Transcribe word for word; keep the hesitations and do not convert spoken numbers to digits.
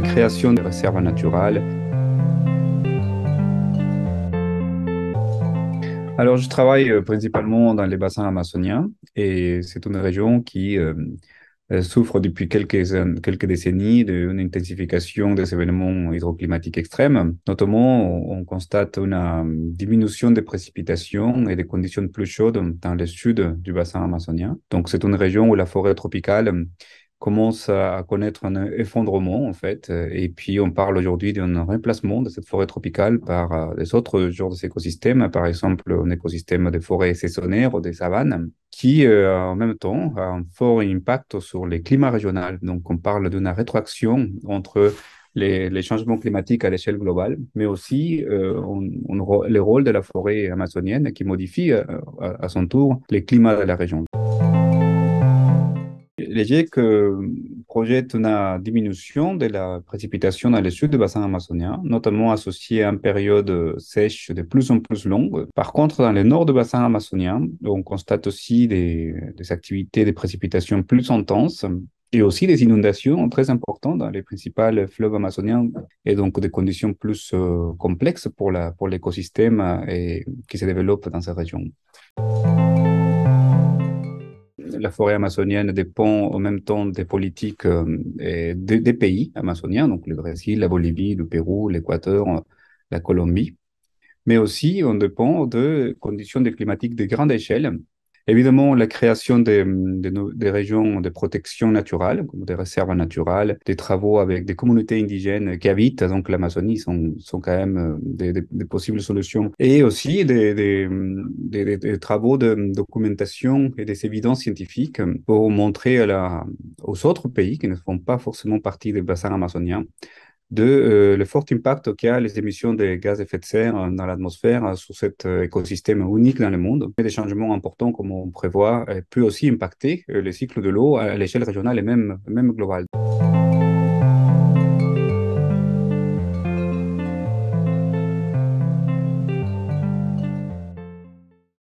la création de réserves naturelles. Alors, je travaille euh, principalement dans les bassins amazoniens et c'est une région qui euh, souffre depuis quelques, quelques décennies d'une intensification des événements hydroclimatiques extrêmes. Notamment, on constate une diminution des précipitations et des conditions plus chaudes dans le sud du bassin amazonien. Donc, c'est une région où la forêt tropicale commence à connaître un effondrement, en fait. Et puis, on parle aujourd'hui d'un remplacement de cette forêt tropicale par des autres genres d'écosystèmes, par exemple un écosystème des forêts saisonnières ou des savanes, qui, euh, en même temps, a un fort impact sur les climats régionaux. Donc, on parle d'une rétroaction entre les, les changements climatiques à l'échelle globale, mais aussi euh, on, on, le rôle de la forêt amazonienne qui modifie à, à, à son tour les climats de la région. Les G I E C projettent une diminution de la précipitation dans le sud du bassin amazonien, notamment associée à une période sèche de plus en plus longue. Par contre, dans le nord du bassin amazonien, on constate aussi des, des activités de précipitation plus intenses et aussi des inondations très importantes dans les principaux fleuves amazoniens et donc des conditions plus euh, complexes pour, la, pour l'écosystème et, qui se développe dans ces régions. La forêt amazonienne dépend en même temps des politiques euh, des, des pays amazoniens, donc le Brésil, la Bolivie, le Pérou, l'Équateur, la Colombie, mais aussi on dépend de conditions de climatiques de grande échelle. Évidemment, la création des, des, des régions de protection naturelle, comme des réserves naturelles, des travaux avec des communautés indigènes qui habitent donc l'Amazonie sont, sont quand même des, des, des possibles solutions. Et aussi des, des, des, des travaux de documentation et des évidences scientifiques pour montrer à la, aux autres pays qui ne font pas forcément partie des bassins amazoniens de euh, le fort impact qu'a les émissions de gaz à effet de serre dans l'atmosphère sur cet euh, écosystème unique dans le monde. Et des changements importants, comme on prévoit, euh, peuvent aussi impacter euh, les cycles de l'eau à l'échelle régionale et même, même globale.